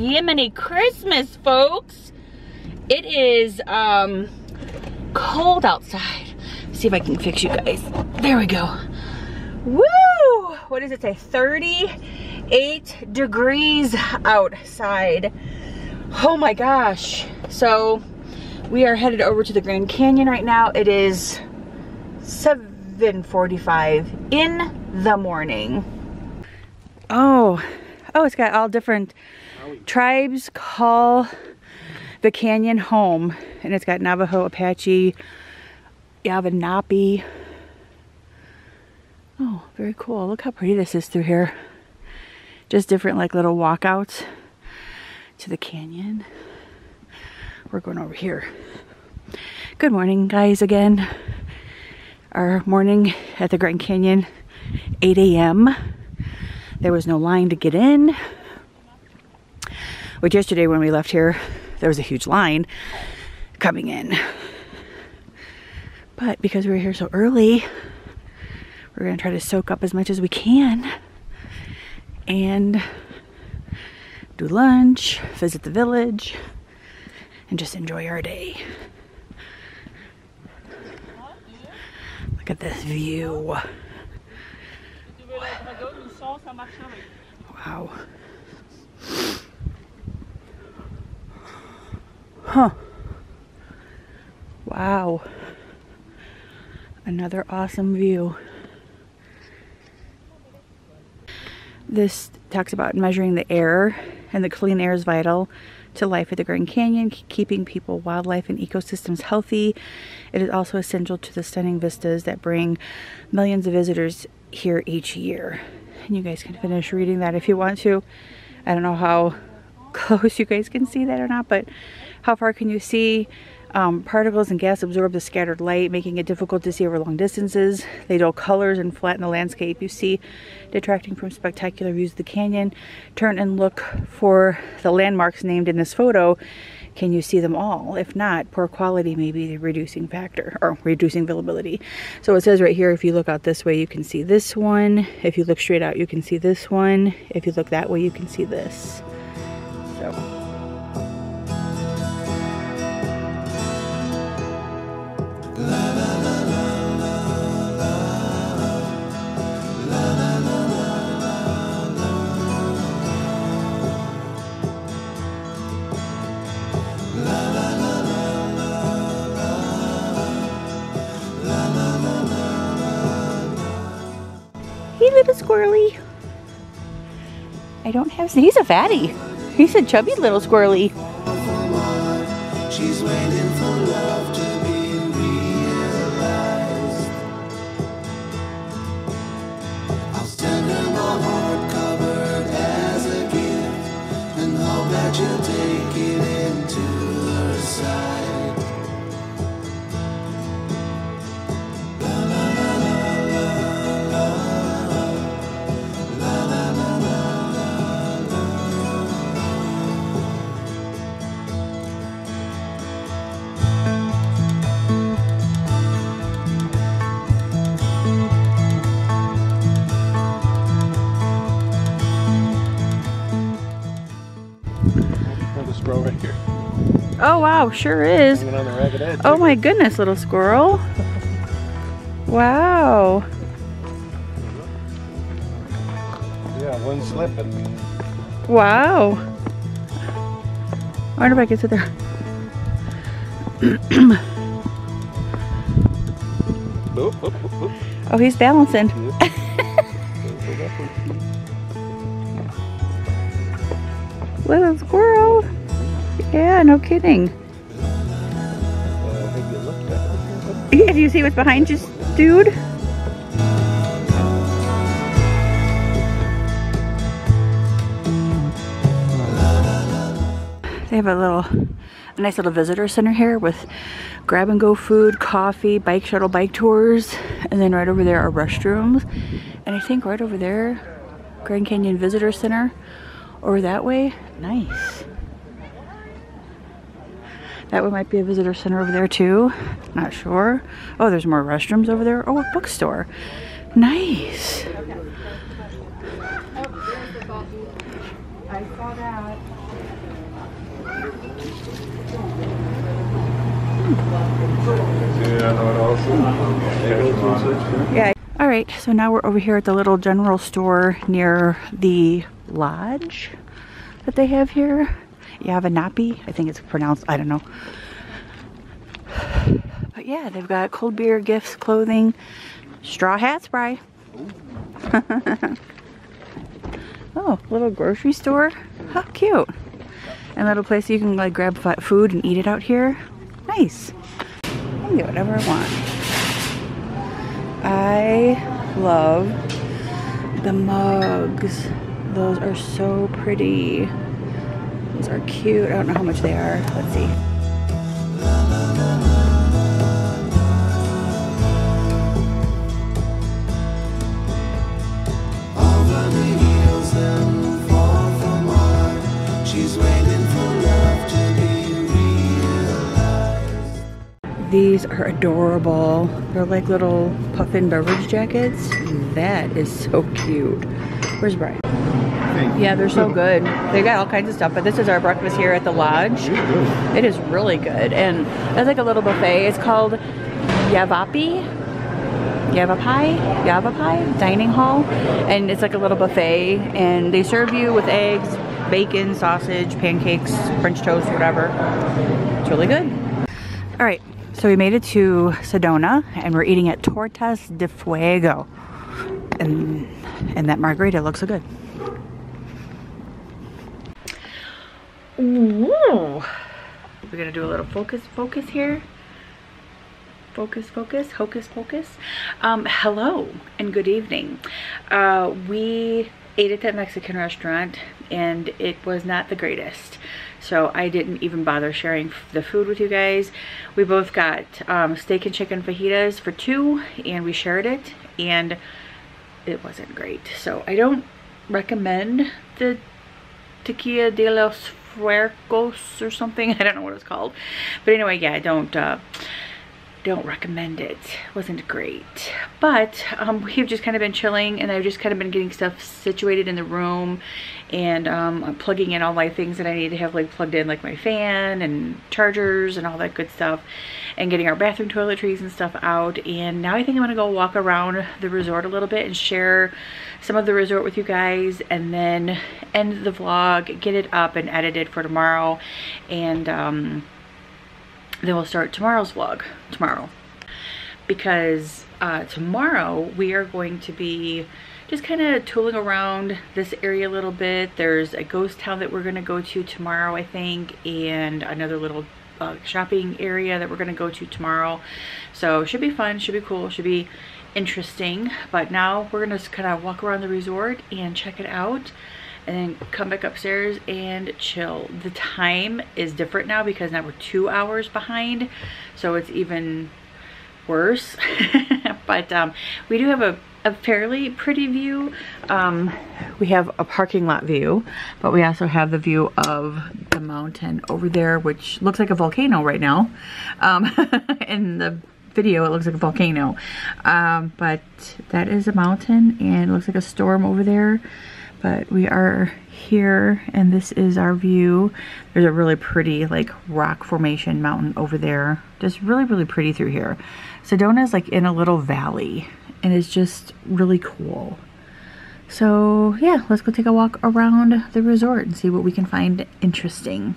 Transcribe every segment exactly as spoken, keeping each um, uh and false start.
Yemeni Christmas, folks. It is um, cold outside. Let's see if I can fix you guys. There we go. Woo! What does it say? thirty-eight degrees outside. Oh my gosh. So we are headed over to the Grand Canyon right now. It is seven forty-five in the morning. Oh, oh, it's got all different tribes call the canyon home. And it's got Navajo, Apache, Yavapai. Oh, very cool. Look how pretty this is through here. Just different like little walkouts to the canyon. We're going over here. Good morning, guys, again. Our morning at the Grand Canyon, eight A M There was no line to get in. Which yesterday when we left here, there was a huge line coming in. But because we were here so early, we're gonna try to soak up as much as we can and do lunch, visit the village, and just enjoy our day. Look at this view. Wow. Huh. Wow. Another awesome view. This talks about measuring the air, and the clean air is vital to life at the Grand Canyon, keeping people, wildlife, and ecosystems healthy. It is also essential to the stunning vistas that bring millions of visitors here each year. And you guys can finish reading that if you want to. I don't know how close you guys can see that or not, but how far can you see? Um, particles and gas absorb the scattered light, making it difficult to see over long distances. They dull colors and flatten the landscape you see, detracting from spectacular views of the canyon. Turn and look for the landmarks named in this photo. Can you see them all? If not, poor quality may be the reducing factor, or reducing availability. So it says right here, if you look out this way, you can see this one. If you look straight out, you can see this one. If you look that way, you can see this. So. Squirrely. I don't have. He's a fatty. He's a chubby little squirrely. She's waiting for love to be realized. I'll send her my heart covered as a gift and hope that she'll take it into her side. Oh wow, sure is. On the ragged edge, oh my goodness, little squirrel. Wow. Yeah, one's slipping. Wow. I wonder if I can sit there. Boop, boop, boop, boop. Oh, he's balancing. Little squirrel. Yeah, no kidding. Uh, yeah, do you see what's behind you, dude? They have a little, a nice little visitor center here with grab and go food, coffee, bike shuttle, bike tours, and then right over there are restrooms. And I think right over there, Grand Canyon Visitor Center, over that way. Nice. That one might be a visitor center over there too. Not sure. Oh, there's more restrooms over there. Oh, a bookstore. Nice. I saw that. Yeah. All right, so now we're over here at the little general store near the lodge that they have here. Yavapai, I think it's pronounced, I don't know. But yeah, they've got cold beer, gifts, clothing, straw hat spray. Oh, little grocery store. How cute. And a little place you can like grab food and eat it out here. Nice. I can do whatever I want. I love the mugs. Those are so pretty. Those are cute. I don't know how much they are. Let's see. These are adorable. They're like little puffin beverage jackets. That is so cute. Where's Brian? Yeah, they're so good. They got all kinds of stuff, but this is our breakfast here at the lodge. It is really good. And it's like a little buffet. It's called Yavapai. Yavapai, Yavapai dining hall, and it's like a little buffet, and they serve you with eggs, bacon, sausage, pancakes, French toast, whatever. It's really good. All right, so we made it to Sedona, and we're eating at Tortas de Fuego, and and that margarita looks so good. Ooh, we're gonna do a little focus, focus here. Focus, focus, hocus, pocus. Um, hello and good evening. Uh, we ate at that Mexican restaurant and it was not the greatest. So I didn't even bother sharing the food with you guys. We both got um, steak and chicken fajitas for two and we shared it and it wasn't great. So I don't recommend the Tequila de los Fuercos or something. I don't know what it's called. But anyway, yeah, I don't... Uh, don't recommend it. Wasn't great, but um, we've just kind of been chilling and I've just kind of been getting stuff situated in the room, and um, I'm plugging in all my things that I need to have like plugged in, like my fan and chargers and all that good stuff, and getting our bathroom toiletries and stuff out. And now I think I'm gonna go walk around the resort a little bit and share some of the resort with you guys, and then end the vlog, get it up and edited for tomorrow, and um, then we'll start tomorrow's vlog tomorrow, because uh, tomorrow we are going to be just kind of tooling around this area a little bit. There's a ghost town that we're going to go to tomorrow, I think, and another little uh, shopping area that we're going to go to tomorrow. So should be fun, should be cool, should be interesting. But now we're going to kind of walk around the resort and check it out, and then come back upstairs and chill. The time is different now because now we're two hours behind, so it's even worse. But um, we do have a, a fairly pretty view. Um, we have a parking lot view, but we also have the view of the mountain over there, which looks like a volcano right now. Um, in the video, it looks like a volcano. Um, but that is a mountain, and it looks like a storm over there. But we are here and this is our view. There's a really pretty like rock formation mountain over there. Just really, really pretty through here. Sedona is like in a little valley and it's just really cool. So yeah, let's go take a walk around the resort and see what we can find interesting.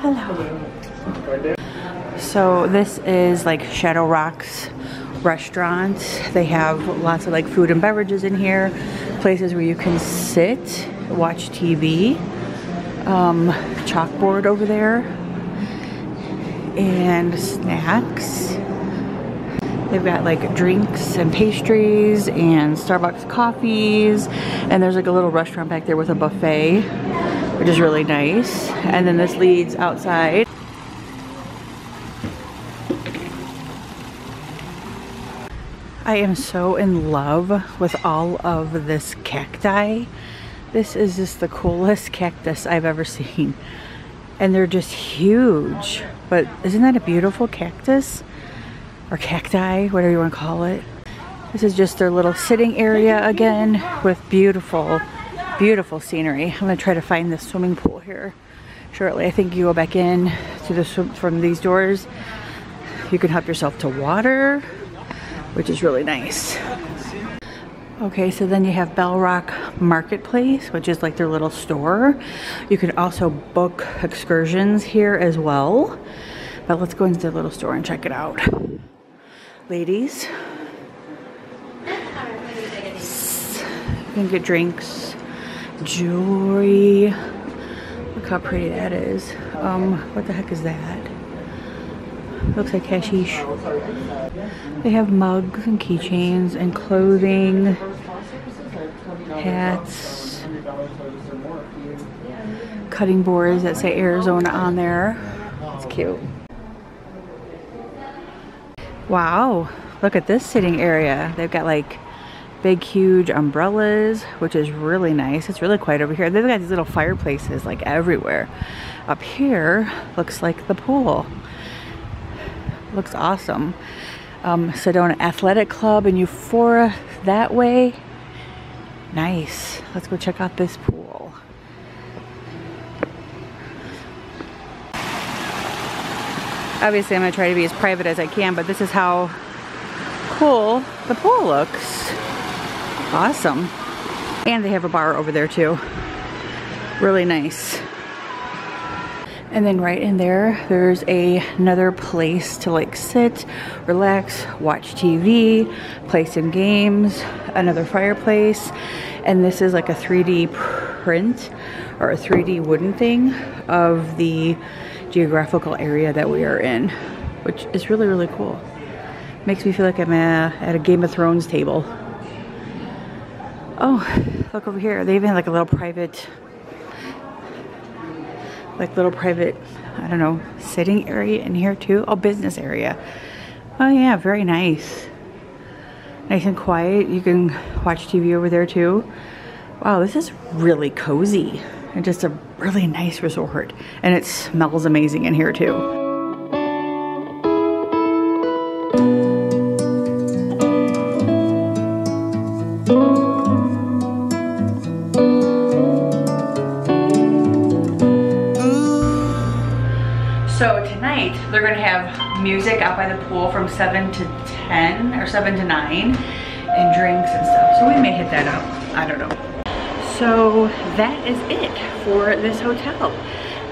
Hello. So this is like Shadow Rocks restaurant. They have lots of like food and beverages in here, places where you can sit, watch T V, um, chalkboard over there, and snacks. They've got like drinks and pastries and Starbucks coffees, and there's like a little restaurant back there with a buffet, which is really nice. And then this leads outside. I am so in love with all of this cacti. This is just the coolest cactus I've ever seen. And they're just huge. But isn't that a beautiful cactus? Or cacti, whatever you want to call it. This is just their little sitting area again with beautiful, beautiful scenery. I'm gonna try to find the swimming pool here shortly. I think you go back in to the swim from these doors. You can help yourself to water, which is really nice. Okay, so then you have Bell Rock Marketplace, which is like their little store. You can also book excursions here as well. But let's go into their little store and check it out. Ladies, you can get drinks, jewelry. Look how pretty that is. Um, what the heck is that? Looks like hashish. They have mugs and keychains and clothing, hats, cutting boards that say Arizona on there. It's cute. Wow, look at this sitting area. They've got like big, huge umbrellas, which is really nice. It's really quiet over here. They've got these little fireplaces like everywhere. Up here looks like the pool. Looks awesome. Um, Sedona Athletic Club and Euphoria that way. Nice. Let's go check out this pool. Obviously, I'm going to try to be as private as I can, but this is how cool the pool looks. Awesome. And they have a bar over there too. Really nice. And then right in there, there's a, another place to like sit, relax, watch T V, play some games, another fireplace. And this is like a three D print or a three D wooden thing of the geographical area that we are in, which is really, really cool. Makes me feel like I'm a, at a Game of Thrones table. Oh, look over here. They even have like a little private like little private, I don't know, sitting area in here too. Oh, business area. Oh yeah, very nice. Nice and quiet. You can watch T V over there too. Wow, this is really cozy and just a really nice resort. And it smells amazing in here too. They're going to have music out by the pool from seven to ten or seven to nine and drinks and stuff. So we may hit that up. I don't know. So that is it for this hotel.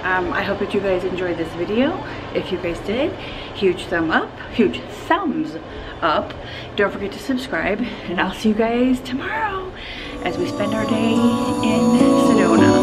Um, I hope that you guys enjoyed this video. If you guys did, huge thumb up, huge thumbs up. Don't forget to subscribe and I'll see you guys tomorrow as we spend our day in Sedona.